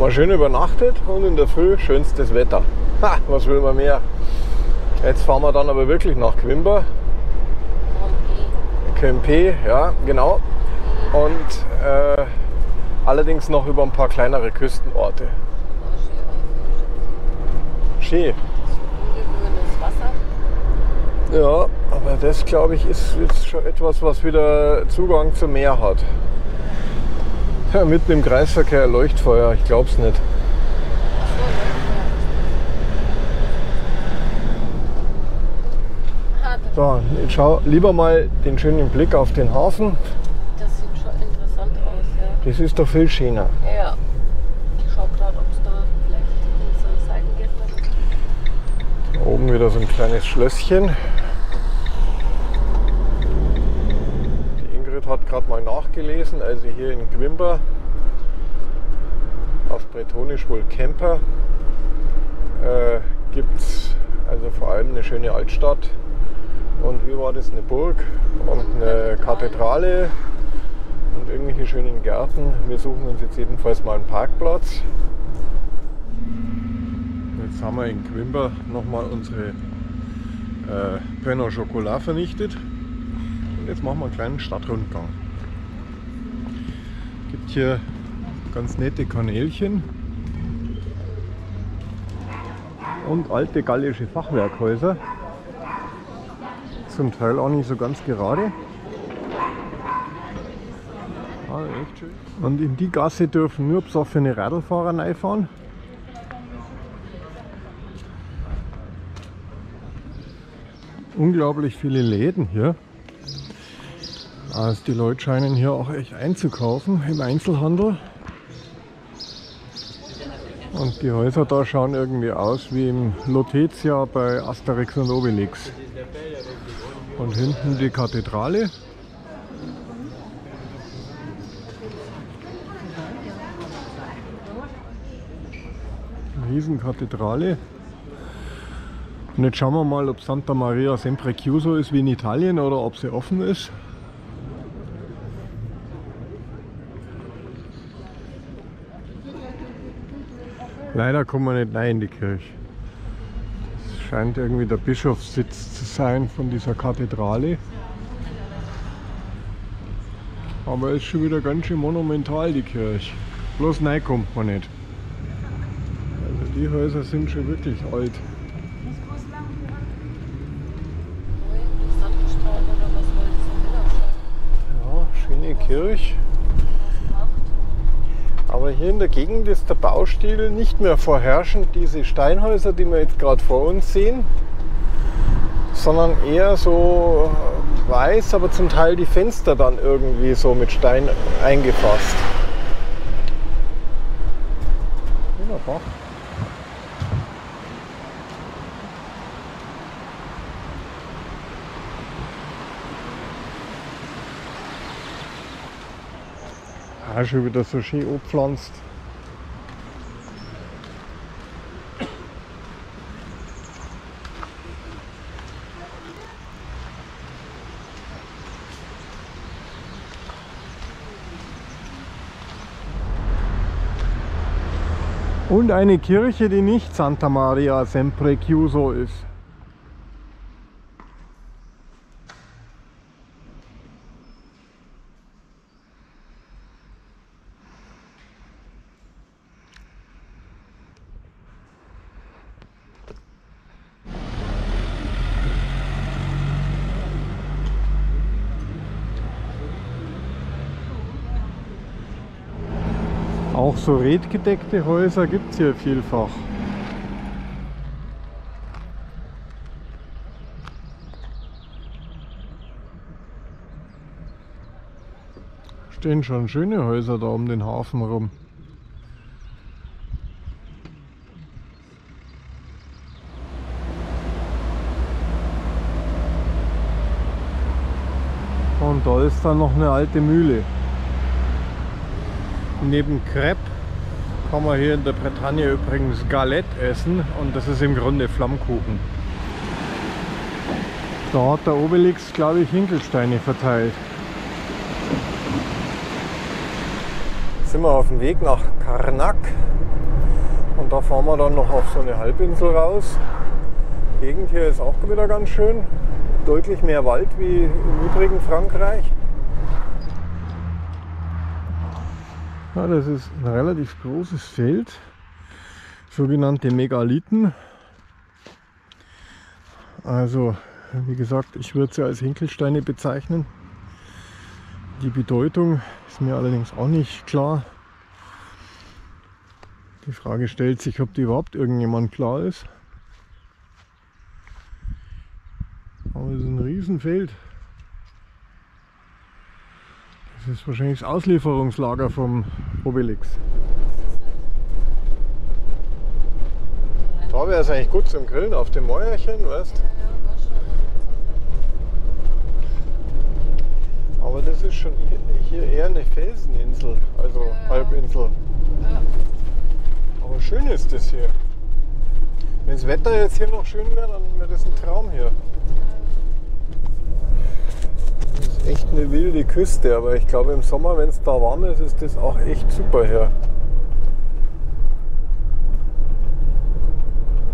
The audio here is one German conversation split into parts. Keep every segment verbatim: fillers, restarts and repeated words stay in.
haben wir schön übernachtet und in der Früh schönstes Wetter. Ha, was will man mehr? Jetzt fahren wir dann aber wirklich nach Quimper. Camper, ja, genau. Und äh, allerdings noch über ein paar kleinere Küstenorte. Schön. Ja, aber das, glaube ich, ist jetzt schon etwas, was wieder Zugang zum Meer hat. Ja, mitten im Kreisverkehr Leuchtfeuer, ich glaube es nicht. So, ich schau lieber mal den schönen Blick auf den Hafen. Das sieht schon interessant aus, ja. Das ist doch viel schöner. Ja. Ich schau gerade, ob es da vielleicht so eine Seite gibt. Da oben wieder so ein kleines Schlösschen. Hat gerade mal nachgelesen, also hier in Quimper, auf Bretonisch wohl Camper, äh, gibt es also vor allem eine schöne Altstadt und wie war das, eine Burg und eine Kathedrale und irgendwelche schönen Gärten. Wir suchen uns jetzt jedenfalls mal einen Parkplatz. Jetzt haben wir in Quimper nochmal unsere äh, Pain au Chocolat vernichtet. Jetzt machen wir einen kleinen Stadtrundgang. Es gibt hier ganz nette Kanälchen und alte gallische Fachwerkhäuser. Zum Teil auch nicht so ganz gerade. Ah, echt schön. Und in die Gasse dürfen nur besoffene Radlfahrer reinfahren. Unglaublich viele Läden hier. Also die Leute scheinen hier auch echt einzukaufen im Einzelhandel. Und die Häuser da schauen irgendwie aus wie im Lutetia bei Asterix und Obelix. Und hinten die Kathedrale. Eine Riesenkathedrale. Und jetzt schauen wir mal, ob Santa Maria Sempre Chiuso ist wie in Italien oder ob sie offen ist. Leider kommen wir nicht rein in die Kirche. Es scheint irgendwie der Bischofssitz zu sein von dieser Kathedrale. Aber es ist schon wieder ganz schön monumental, die Kirche. Bloß rein kommt man nicht. Also die Häuser sind schon wirklich alt. Ja, schöne Kirche. Aber hier in der Gegend ist der Baustil nicht mehr vorherrschend, diese Steinhäuser, die wir jetzt gerade vor uns sehen, sondern eher so weiß, aber zum Teil die Fenster dann irgendwie so mit Stein eingefasst. Wunderbar. Auch schon wieder so schön abpflanzt. Und eine Kirche, die nicht Santa Maria Sempre Chiuso ist. Auch so redgedeckte Häuser gibt es hier vielfach. Stehen schon schöne Häuser da um den Hafen rum. Und da ist dann noch eine alte Mühle. Neben Crêpe kann man hier in der Bretagne übrigens Galette essen und das ist im Grunde Flammkuchen. Da hat der Obelix, glaube ich, Hinkelsteine verteilt. Jetzt sind wir auf dem Weg nach Karnac. Und da fahren wir dann noch auf so eine Halbinsel raus. Die Gegend hier ist auch wieder ganz schön. Deutlich mehr Wald wie im übrigen Frankreich. Ja, das ist ein relativ großes Feld. Sogenannte Megalithen. Also, wie gesagt, ich würde sie als Hinkelsteine bezeichnen. Die Bedeutung ist mir allerdings auch nicht klar. Die Frage stellt sich, ob die überhaupt irgendjemand klar ist. Aber es ist ein Riesenfeld. Das ist wahrscheinlich das Auslieferungslager vom Obelix. Da wäre es eigentlich gut zum Grillen auf dem Mäuerchen, weißt? Aber das ist schon hier eher eine Felseninsel, also ja. Halbinsel. Ja. Aber schön ist das hier. Wenn das Wetter jetzt hier noch schön wäre, dann wäre das ein Traum hier. Das ist echt eine wilde Küste, aber ich glaube im Sommer, wenn es da warm ist, ist das auch echt super hier.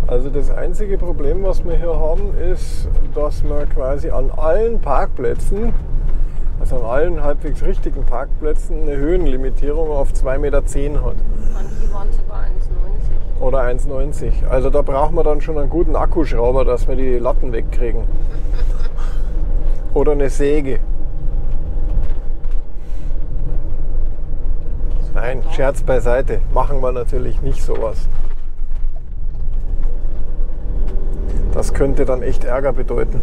Also das einzige Problem, was wir hier haben, ist, dass wir quasi an allen Parkplätzen, also an allen halbwegs richtigen Parkplätzen, eine Höhenlimitierung auf zwei Meter zehn hat. Manche waren sogar eins neunzig. Oder eins neunzig. Also da brauchen wir dann schon einen guten Akkuschrauber, dass wir die Latten wegkriegen. Oder eine Säge. Nein, Scherz beiseite. Machen wir natürlich nicht sowas. Das könnte dann echt Ärger bedeuten.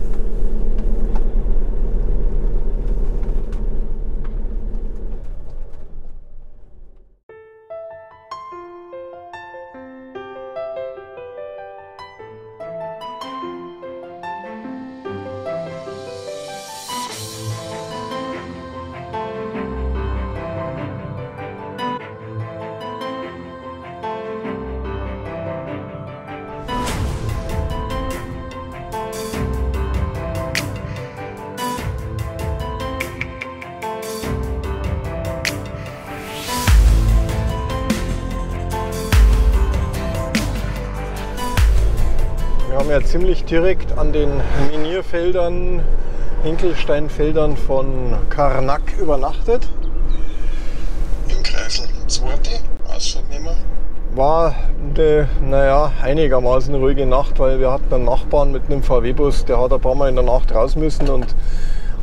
Ja, ziemlich direkt an den Minierfeldern, Hinkelsteinfeldern von Karnac übernachtet. Im Kreisel zweite Ausfahrtnehmer. War eine, naja, einigermaßen ruhige Nacht, weil wir hatten einen Nachbarn mit einem V W-Bus, der hat ein paar Mal in der Nacht raus müssen und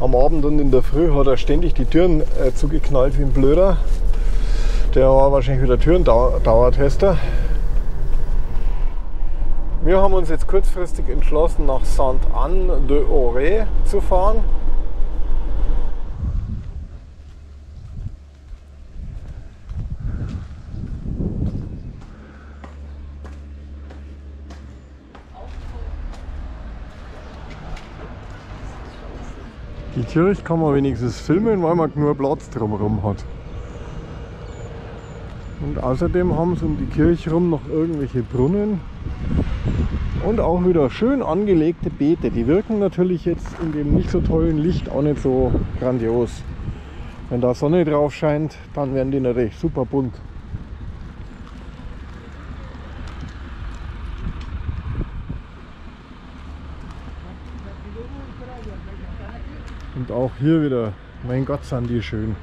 am Abend und in der Früh hat er ständig die Türen äh, zugeknallt wie ein Blöder. Der war wahrscheinlich wieder Türendauertester. Wir haben uns jetzt kurzfristig entschlossen, nach Sainte-Anne-d'Auray zu fahren. Die Kirche kann man wenigstens filmen, weil man nur Platz drumherum hat. Und außerdem haben sie um die Kirche rum noch irgendwelche Brunnen. Und auch wieder schön angelegte Beete. Die wirken natürlich jetzt in dem nicht so tollen Licht auch nicht so grandios. Wenn da Sonne drauf scheint, dann werden die natürlich super bunt. Und auch hier wieder, mein Gott, sind die schön.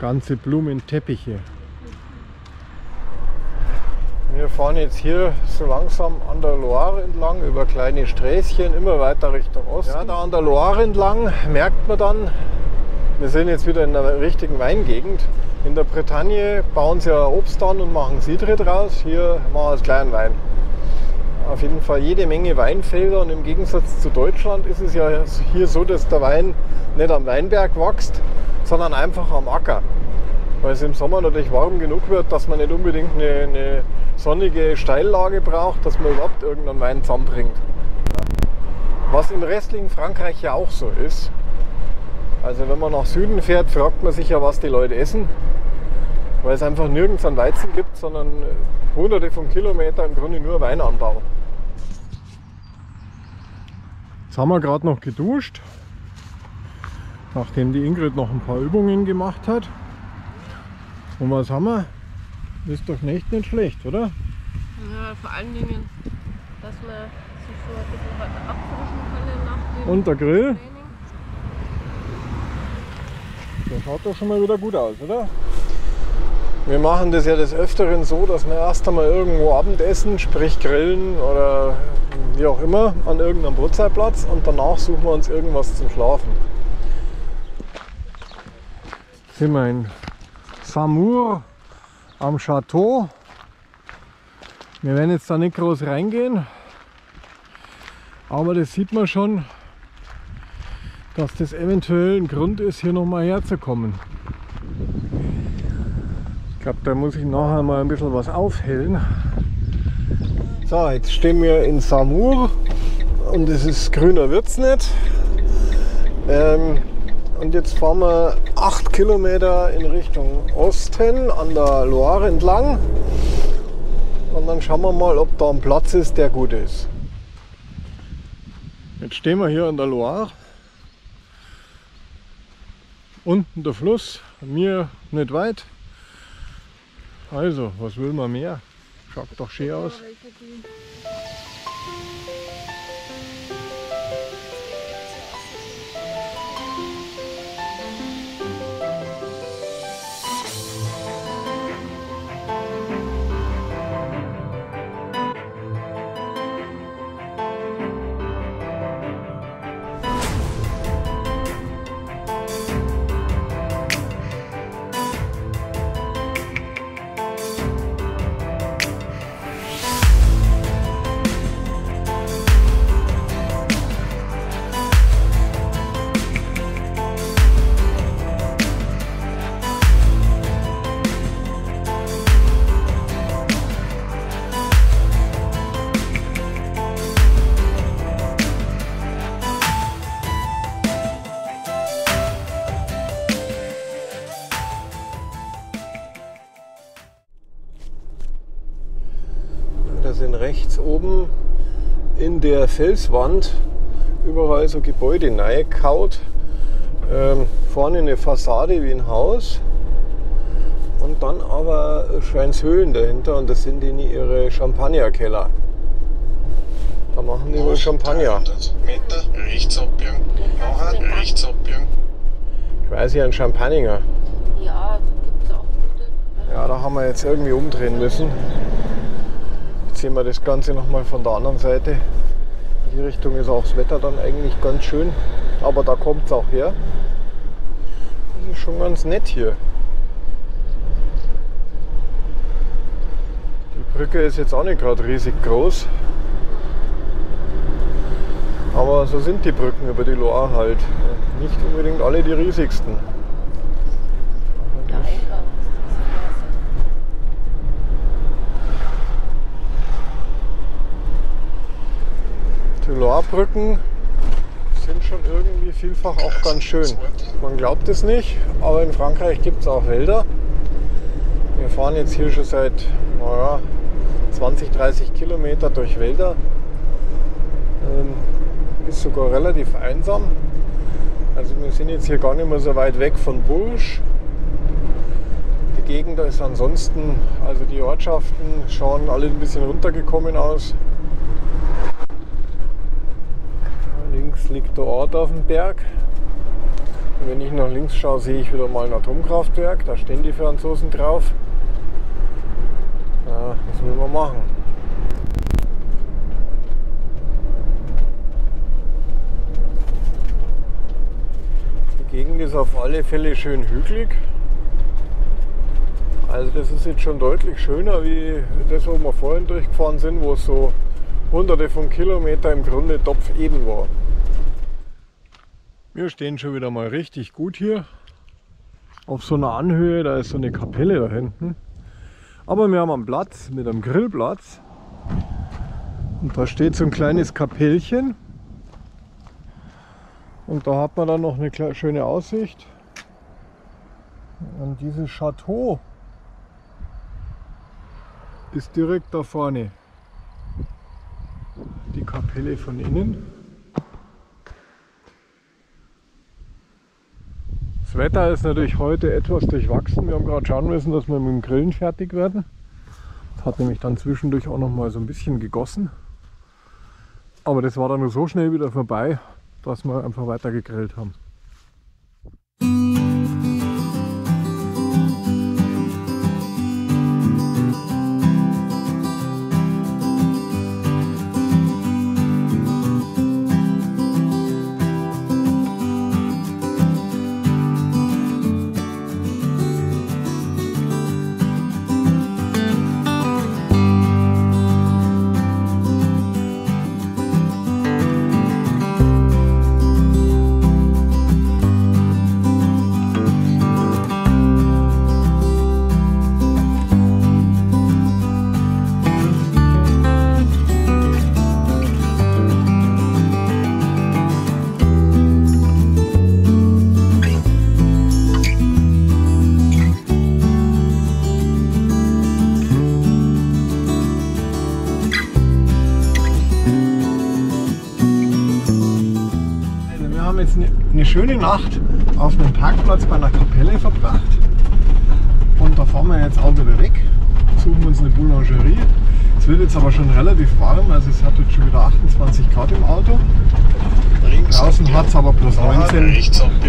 Ganze Blumenteppiche. Wir fahren jetzt hier so langsam an der Loire entlang, über kleine Sträßchen, immer weiter Richtung Osten. Ja, da an der Loire entlang merkt man dann, wir sind jetzt wieder in einer richtigen Weingegend. In der Bretagne bauen sie ja Obst an und machen Sidre draus, hier machen wir als kleinen Wein. Auf jeden Fall jede Menge Weinfelder und im Gegensatz zu Deutschland ist es ja hier so, dass der Wein nicht am Weinberg wächst, sondern einfach am Acker. Weil es im Sommer natürlich warm genug wird, dass man nicht unbedingt eine, eine sonnige Steillage braucht, dass man überhaupt irgendeinen Wein zusammenbringt. Was im restlichen Frankreich ja auch so ist. Also wenn man nach Süden fährt, fragt man sich ja, was die Leute essen. Weil es einfach nirgends einen Weizen gibt, sondern hunderte von Kilometern im Grunde nur Weinanbau. Jetzt haben wir gerade noch geduscht, nachdem die Ingrid noch ein paar Übungen gemacht hat. Und was haben wir? Ist doch nicht, nicht schlecht, oder? Ja, vor allen Dingen, dass man sich so ein bisschen weiter abfrischen kann nach dem Und der Grill? Training. Das schaut doch schon mal wieder gut aus, oder? Wir machen das ja des Öfteren so, dass wir erst einmal irgendwo Abendessen, sprich Grillen oder wie auch immer, an irgendeinem Brotzeitplatz und danach suchen wir uns irgendwas zum Schlafen. Sind wir in Saumur am Château. Wir werden jetzt da nicht groß reingehen, aber das sieht man schon, dass das eventuell ein Grund ist, hier nochmal herzukommen. Ich glaube, da muss ich nachher mal ein bisschen was aufhellen. So, jetzt stehen wir in Saumur und es ist grüner wird es nicht. Ähm, Und jetzt fahren wir acht Kilometer in Richtung Osten an der Loire entlang und dann schauen wir mal, ob da ein Platz ist, der gut ist. Jetzt stehen wir hier an der Loire, unten der Fluss, mir nicht weit. Also, was will man mehr? Schaut doch schön aus. Oben in der Felswand überall so Gebäude reingekaut. Ähm, vorne eine Fassade wie ein Haus und dann aber Schweinshöhlen dahinter und das sind die ihre Champagnerkeller. Da machen die wohl Champagner. dreihundert Meter rechts abbiegen, nachher rechts abbiegen. Quasi ein Champagner. Ja, gibt's auch gute. Ja, da haben wir jetzt irgendwie umdrehen müssen. Sehen wir das Ganze nochmal von der anderen Seite. In die Richtung ist auch das Wetter dann eigentlich ganz schön, aber da kommt es auch her. Das ist schon ganz nett hier. Die Brücke ist jetzt auch nicht gerade riesig groß, aber so sind die Brücken über die Loire halt. Nicht unbedingt alle die riesigsten. Die Loire-Brücken sind schon irgendwie vielfach auch ganz schön. Man glaubt es nicht, aber in Frankreich gibt es auch Wälder. Wir fahren jetzt hier schon seit naja, zwanzig, dreißig Kilometer durch Wälder. Ist sogar relativ einsam. Also wir sind jetzt hier gar nicht mehr so weit weg von Bourges. Die Gegend ist ansonsten, also die Ortschaften schauen alle ein bisschen runtergekommen aus. Links liegt der Ort auf dem Berg. Und wenn ich nach links schaue, sehe ich wieder mal ein Atomkraftwerk. Da stehen die Franzosen drauf. Ja, das müssen wir machen. Die Gegend ist auf alle Fälle schön hügelig. Also das ist jetzt schon deutlich schöner, wie das, wo wir vorhin durchgefahren sind, wo es so hunderte von Kilometer im Grunde topfeben war. Wir stehen schon wieder mal richtig gut hier auf so einer Anhöhe, da ist so eine Kapelle da hinten. Aber wir haben einen Platz mit einem Grillplatz und da steht so ein kleines Kapellchen und da hat man dann noch eine schöne Aussicht und dieses Château ist direkt da vorne. Die Kapelle von innen. Das Wetter ist natürlich heute etwas durchwachsen. Wir haben gerade schauen müssen, dass wir mit dem Grillen fertig werden. Hat nämlich dann zwischendurch auch noch mal so ein bisschen gegossen. Aber das war dann nur so schnell wieder vorbei, dass wir einfach weiter gegrillt haben. Schöne Nacht auf einem Parkplatz bei einer Kapelle verbracht und da fahren wir jetzt auch wieder weg, suchen uns eine Boulangerie. Es wird jetzt aber schon relativ warm, also es hat jetzt schon wieder achtundzwanzig Grad im Auto. Links draußen hat es aber plus neunzehn,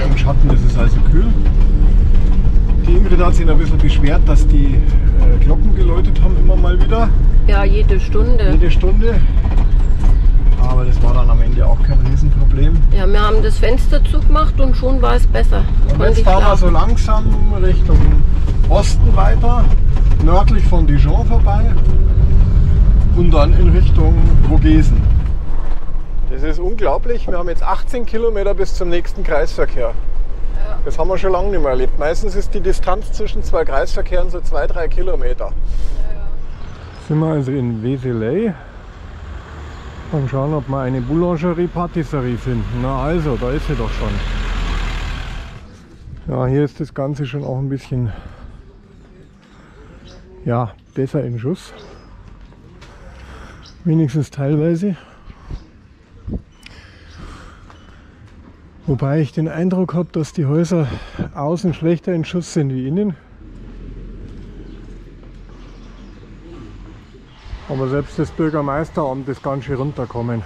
im Schatten ist es also kühl. Die Ingrid hat sich ein bisschen beschwert, dass die äh, Glocken geläutet haben immer mal wieder. Ja, jede Stunde. Jede Stunde. Aber das war dann am Ende auch kein Riesenproblem. Ja, wir haben das Fenster zugemacht und schon war es besser. Und jetzt fahren wir so langsam Richtung Osten weiter, nördlich von Dijon vorbei und dann in Richtung Vogesen. Das ist unglaublich, wir haben jetzt achtzehn Kilometer bis zum nächsten Kreisverkehr. Ja. Das haben wir schon lange nicht mehr erlebt. Meistens ist die Distanz zwischen zwei Kreisverkehren so zwei, drei Kilometer. Ja, ja. Sind wir also in Vézelay. Mal schauen, ob wir eine Boulangerie-Patisserie finden. Na also, da ist sie doch schon. Ja, hier ist das Ganze schon auch ein bisschen ja, besser in Schuss. Wenigstens teilweise. Wobei ich den Eindruck habe, dass die Häuser außen schlechter in Schuss sind wie innen. Aber selbst das Bürgermeisteramt ist ganz schön runterkommen.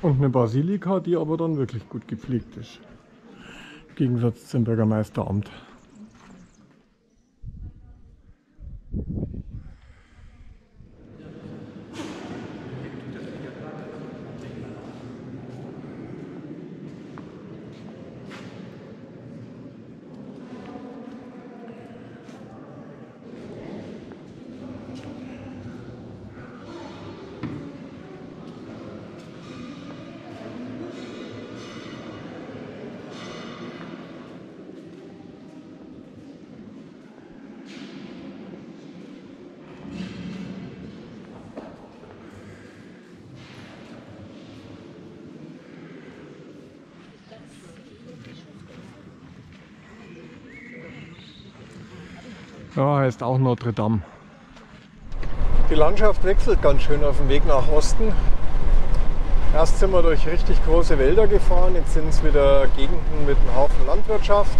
Und eine Basilika, die aber dann wirklich gut gepflegt ist. Im Gegensatz zum Bürgermeisteramt. Ja, heißt auch Notre Dame. Die Landschaft wechselt ganz schön auf dem Weg nach Osten. Erst sind wir durch richtig große Wälder gefahren, jetzt sind es wieder Gegenden mit einem Haufen Landwirtschaft.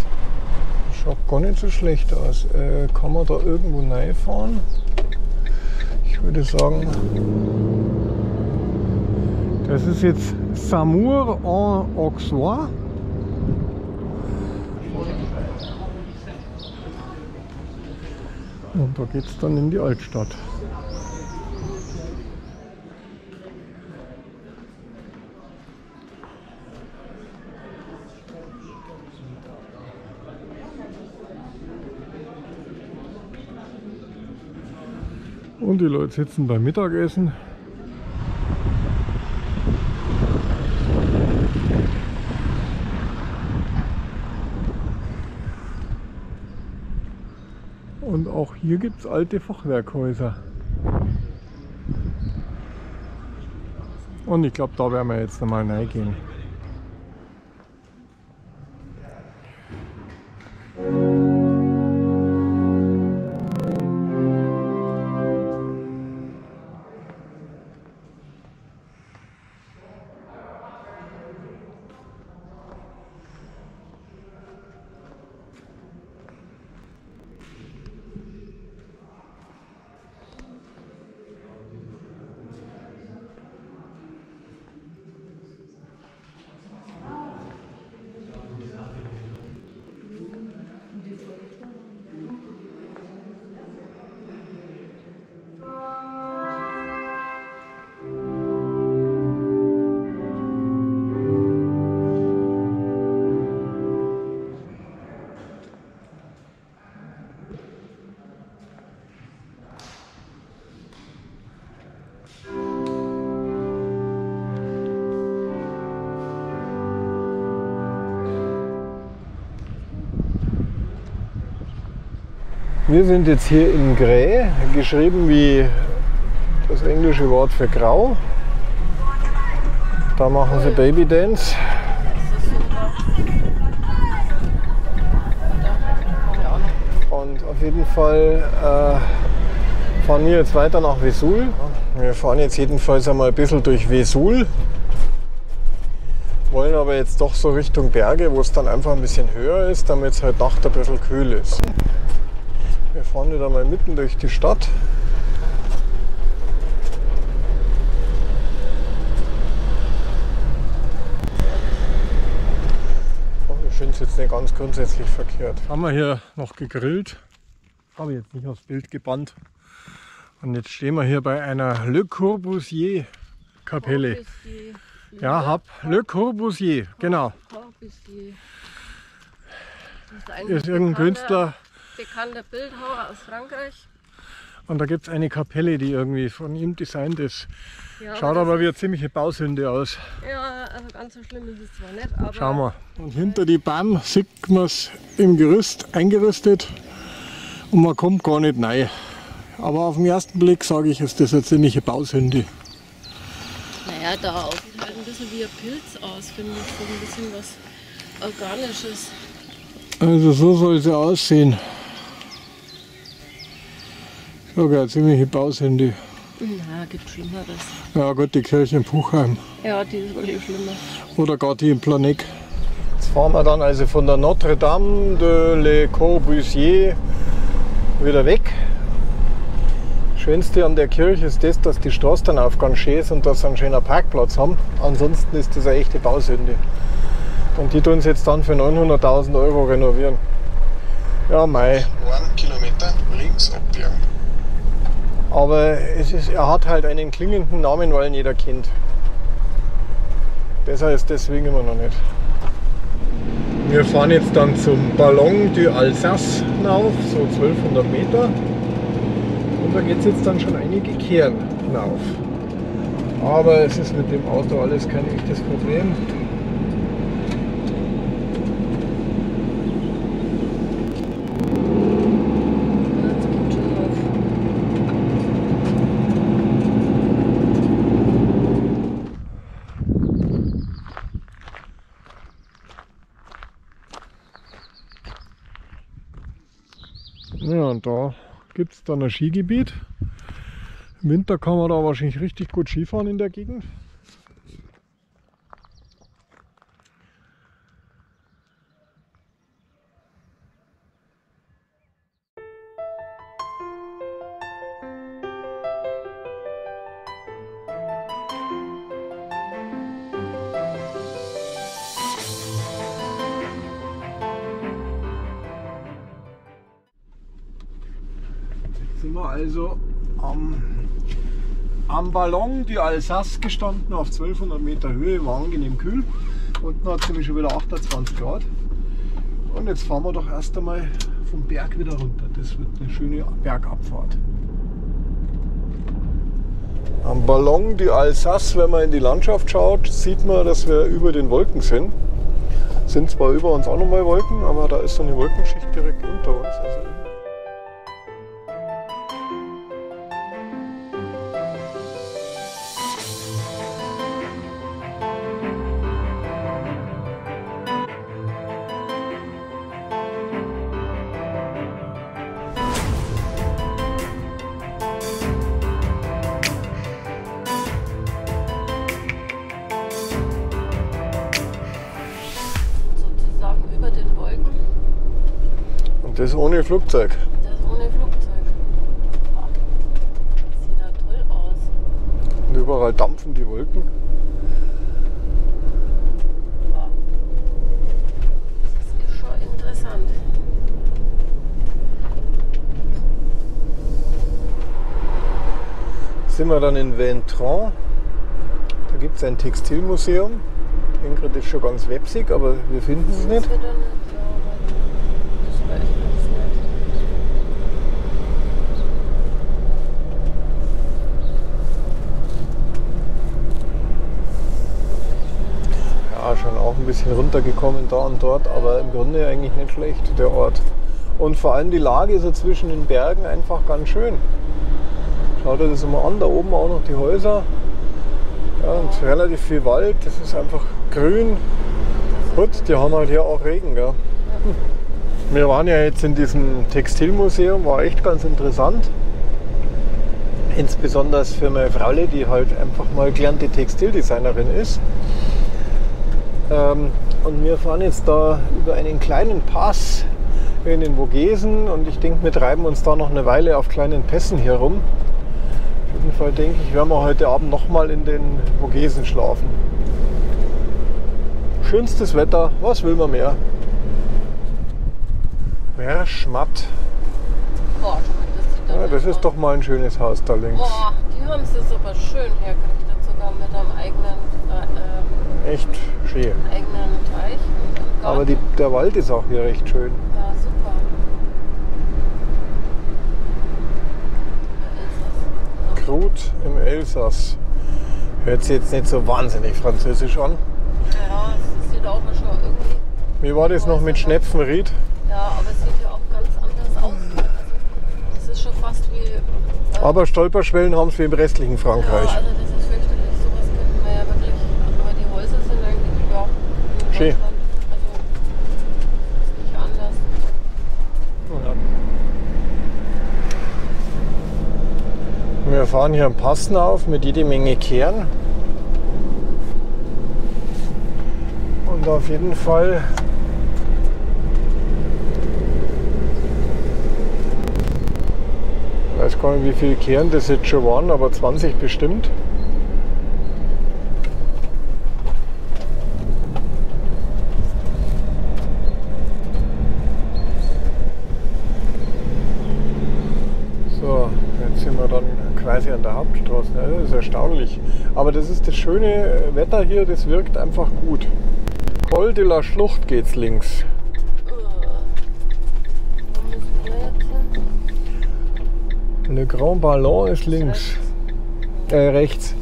Schaut gar nicht so schlecht aus. Äh, kann man da irgendwo reinfahren? Ich würde sagen, das ist jetzt Saumur en Auxois. Und da geht es dann in die Altstadt. Und die Leute sitzen beim Mittagessen. Und auch hier gibt es alte Fachwerkhäuser. Und ich glaube, da werden wir jetzt nochmal reingehen. Wir sind jetzt hier in Gray, geschrieben wie das englische Wort für grau. Da machen sie Baby Dance. Und auf jeden Fall äh, fahren wir jetzt weiter nach Vesoul. Wir fahren jetzt jedenfalls einmal ein bisschen durch Vesoul. Wollen aber jetzt doch so Richtung Berge, wo es dann einfach ein bisschen höher ist, damit es heute Nacht ein bisschen kühl ist. Wir fahren wieder mal mitten durch die Stadt. Ich finde es jetzt nicht ganz grundsätzlich verkehrt. Haben wir hier noch gegrillt. Habe ich jetzt nicht aufs Bild gebannt. Und jetzt stehen wir hier bei einer Le Corbusier Kapelle. Corbusier. Ja, hab Le Corbusier, genau. Corbusier. Das ist, ist irgendein Künstler. Bekannter Bildhauer aus Frankreich. Und da gibt es eine Kapelle, die irgendwie von ihm designt ist. Ja, Schaut aber wie eine ziemliche Bausünde aus. Ja, also ganz so schlimm ist es zwar nicht, aber... Schauen wir. Und hinter die Bahn sieht man es im Gerüst eingerüstet und man kommt gar nicht rein. Aber auf den ersten Blick sage ich, ist das eine ziemliche Bausünde. Naja, da sieht halt ein bisschen wie ein Pilz aus, finde ich. So ein bisschen was Organisches. Also so soll sie aussehen. Sogar ziemliche Bausünde. Na, gibt Schlimmeres. Ja gut, die Kirche in Puchheim. Ja, die ist wirklich schlimmer. Oder gar die in Planegg. Jetzt fahren wir dann also von der Notre Dame de Le Corbusier wieder weg. Das Schönste an der Kirche ist das, dass die Straße dann auf ganz schön ist und dass sie einen schönen Parkplatz haben. Ansonsten ist das eine echte Bausünde. Und die tun es jetzt dann für neunhunderttausend Euro renovieren. Ja, mei. ein Kilometer links abbiegen. Aber es ist, er hat halt einen klingenden Namen, weil ihn jeder kennt. Besser ist deswegen immer noch nicht. Wir fahren jetzt dann zum Ballon d'Alsace hinauf, so zwölfhundert Meter. Und da geht es jetzt dann schon einige Kehren hinauf. Aber es ist mit dem Auto alles kein echtes Problem. Ja, und da gibt es dann ein Skigebiet. Im Winter kann man da wahrscheinlich richtig gut Skifahren in der Gegend. Also am, am Ballon d'Alsace gestanden, auf zwölfhundert Meter Höhe, war angenehm kühl. Unten hat es nämlich schon wieder achtundzwanzig Grad. Und jetzt fahren wir doch erst einmal vom Berg wieder runter. Das wird eine schöne Bergabfahrt. Am Ballon d'Alsace, wenn man in die Landschaft schaut, sieht man, dass wir über den Wolken sind. Sind zwar über uns auch nochmal Wolken, aber da ist so eine Wolkenschicht direkt unter uns. Also das ohne Flugzeug. Das ohne Flugzeug. Boah, das sieht ja toll aus. Und überall dampfen die Wolken. Boah. Das ist schon interessant. Sind wir dann in Ventran. Da gibt es ein Textilmuseum. Ingrid ist schon ganz websig, aber wir finden es nicht. Schon auch ein bisschen runtergekommen da und dort, aber im Grunde eigentlich nicht schlecht, der Ort. Und vor allem die Lage so zwischen den Bergen einfach ganz schön. Schaut euch das immer an, da oben auch noch die Häuser. Ja, und relativ viel Wald, das ist einfach grün. Gut, die haben halt hier auch Regen. Gell? Wir waren ja jetzt in diesem Textilmuseum, war echt ganz interessant. Insbesondere für meine Fraule, die halt einfach mal gelernte Textildesignerin ist. Ähm, und wir fahren jetzt da über einen kleinen Pass in den Vogesen und ich denke, wir treiben uns da noch eine Weile auf kleinen Pässen hier rum. Auf jeden Fall denke ich, werden wir heute Abend nochmal in den Vogesen schlafen. Schönstes Wetter, was will man mehr? Verschmatt. Boah, das, ja, das ist doch mal ein schönes Haus da links. Boah, die haben es jetzt aber schön hergerichtet, sogar mit einem eigenen, äh, echt schön. eigenen Teich. Aber die, der Wald ist auch hier recht schön. Ja, super. Krut im Elsass. Hört sich jetzt nicht so wahnsinnig französisch an. Ja, es sieht auch schon irgendwie... Wie war das noch mit Schnepfenried? Ja, aber es sieht ja auch ganz anders aus. Also, das ist schon fast wie... Äh, aber Stolperschwellen haben es wie im restlichen Frankreich. Ja, also das ist fürchterlich. Sowas könnten wir ja wirklich... Aber die Häuser sind eigentlich überhaupt in Deutschland. Schön. Wir fahren hier einen Pass auf mit jede Menge Kehren und auf jeden Fall ich weiß gar nicht, wie viele Kehren das jetzt schon waren, aber zwanzig bestimmt. Quasi an der Hauptstraße, das ist erstaunlich. Aber das ist das schöne Wetter hier, das wirkt einfach gut. Col de la Schlucht geht's links. Le Grand Ballon ist links. Äh, rechts.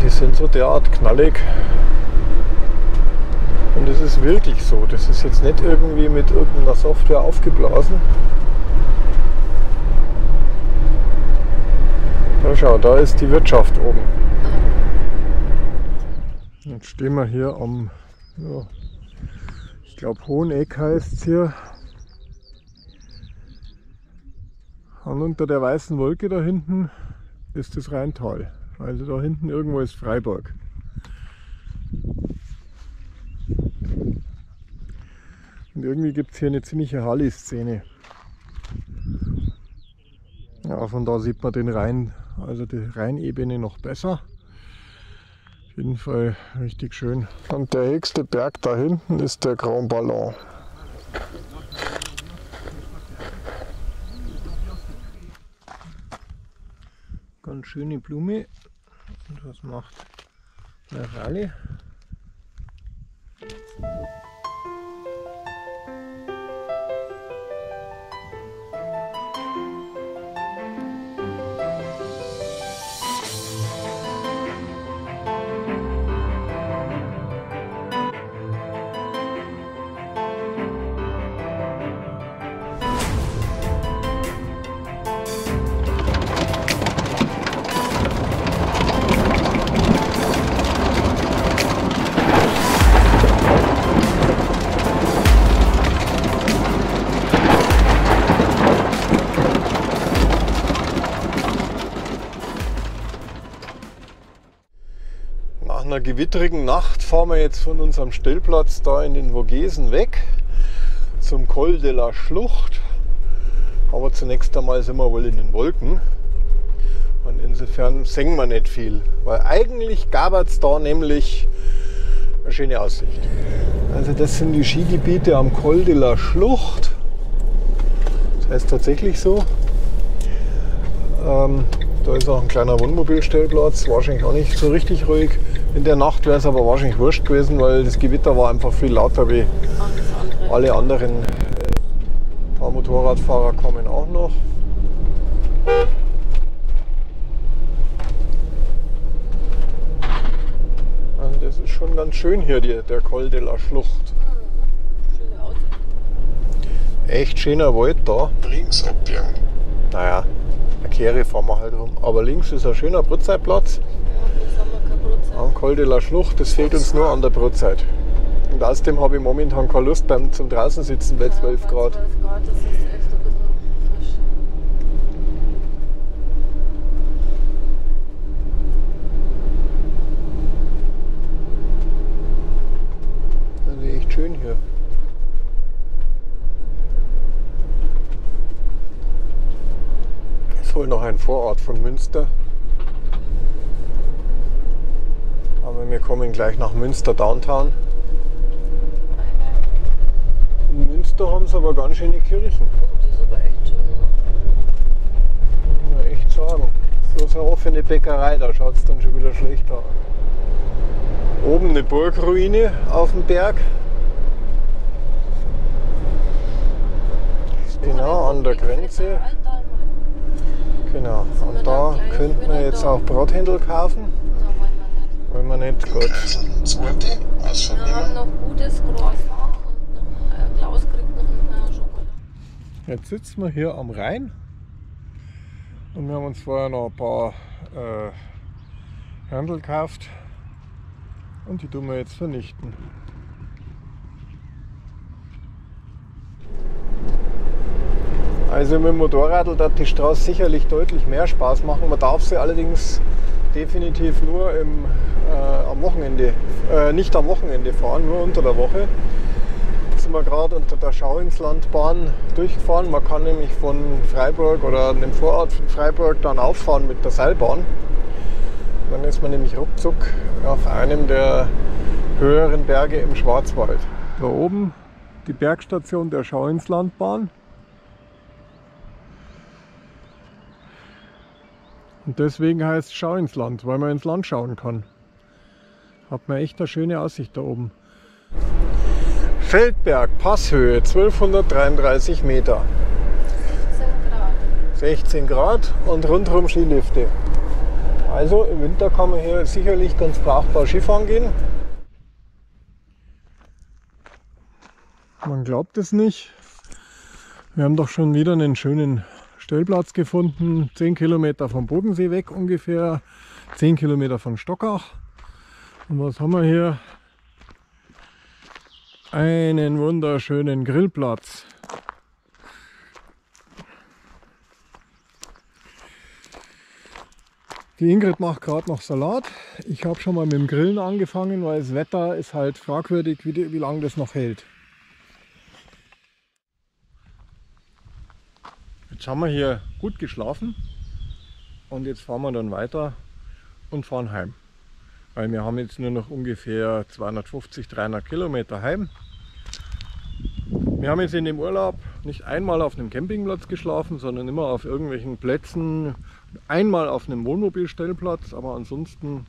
Die sind so derart knallig und es ist wirklich so, das ist jetzt nicht irgendwie mit irgendeiner Software aufgeblasen. Da schau, da ist die Wirtschaft oben. Jetzt stehen wir hier am, ja, ich glaube Hoheneck heißt es hier, und unter der weißen Wolke da hinten ist das Rheintal. Also da hinten irgendwo ist Freiburg. Und irgendwie gibt es hier eine ziemliche Halli-Szene. Ja, von da sieht man den Rhein, also die Rheinebene noch besser. Auf jeden Fall richtig schön. Und der höchste Berg da hinten ist der Grand Ballon. Ganz schöne Blume. Und was macht eine Ralle? Nach einer gewitterigen Nacht fahren wir jetzt von unserem Stellplatz da in den Vogesen weg zum Col de la Schlucht. Aber zunächst einmal sind wir wohl in den Wolken und insofern sehen wir nicht viel, weil eigentlich gab es da nämlich eine schöne Aussicht. Also das sind die Skigebiete am Col de la Schlucht, das heißt tatsächlich so. Ähm, Da ist auch ein kleiner Wohnmobilstellplatz, wahrscheinlich auch nicht so richtig ruhig. In der Nacht wäre es aber wahrscheinlich wurscht gewesen, weil das Gewitter war einfach viel lauter wie alle anderen Ein paar Motorradfahrer kommen auch noch. Also das ist schon ganz schön hier, die, der Col de la Schlucht. Schöne Aussicht. Echt schöner Wald da. Links abbiegen. Naja, eine Kehre fahren wir halt rum. Aber links ist ein schöner Brotzeitplatz. Ja, am Col de la Schlucht, das fehlt uns nur an der Brotzeit. Und außerdem habe ich momentan keine Lust beim, zum draußen sitzen bei zwölf Grad. zwölf Grad, das ist echt ein bisschen frisch. Das ist echt schön hier. Das ist wohl noch ein Vorort von Münster. Aber wir kommen gleich nach Münster Downtown. In Münster haben sie aber ganz schöne Kirchen. Das ist aber echt schön, ne? Muss man echt sagen. So eine offene Bäckerei, da schaut es dann schon wieder schlecht aus. Oben eine Burgruine auf dem Berg. Genau an der Grenze. Genau, und da könnten wir jetzt auch Brothändel kaufen. Wollen wir nicht, gut. Wir haben noch gutes Gras. Jetzt sitzen wir hier am Rhein und wir haben uns vorher noch ein paar äh, Händel gekauft und die tun wir jetzt vernichten. Also mit dem Motorradl darf die Straße sicherlich deutlich mehr Spaß machen. Man darf sie allerdings definitiv nur im, äh, am Wochenende, äh, nicht am Wochenende fahren, nur unter der Woche. Sind wir gerade unter der Schauinslandbahn durchgefahren. Man kann nämlich von Freiburg oder einem Vorort von Freiburg dann auffahren mit der Seilbahn. Dann ist man nämlich ruckzuck auf einem der höheren Berge im Schwarzwald. Da oben die Bergstation der Schauinslandbahn. Und deswegen heißt es Schauinsland, weil man ins Land schauen kann. Hat man echt eine schöne Aussicht da oben. Feldberg, Passhöhe, zwölfhundertdreiunddreißig Meter. sechzehn Grad. sechzehn Grad und rundherum Skilifte. Also im Winter kann man hier sicherlich ganz brauchbar Skifahren gehen. Man glaubt es nicht. Wir haben doch schon wieder einen schönen Stellplatz gefunden. zehn Kilometer vom Bodensee weg ungefähr. zehn Kilometer von Stockach. Und was haben wir hier? Einen wunderschönen Grillplatz. Die Ingrid macht gerade noch Salat. Ich habe schon mal mit dem Grillen angefangen, weil das Wetter ist halt fragwürdig, wie, die, wie lange das noch hält. Jetzt haben wir hier gut geschlafen und jetzt fahren wir dann weiter und fahren heim. Weil wir haben jetzt nur noch ungefähr zweihundertfünfzig, dreihundert Kilometer heim. Wir haben jetzt in dem Urlaub nicht einmal auf einem Campingplatz geschlafen, sondern immer auf irgendwelchen Plätzen. Einmal auf einem Wohnmobilstellplatz, aber ansonsten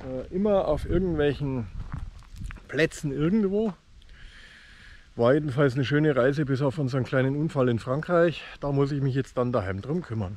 äh, immer auf irgendwelchen Plätzen irgendwo. War jedenfalls eine schöne Reise bis auf unseren kleinen Unfall in Frankreich. Da muss ich mich jetzt dann daheim drum kümmern.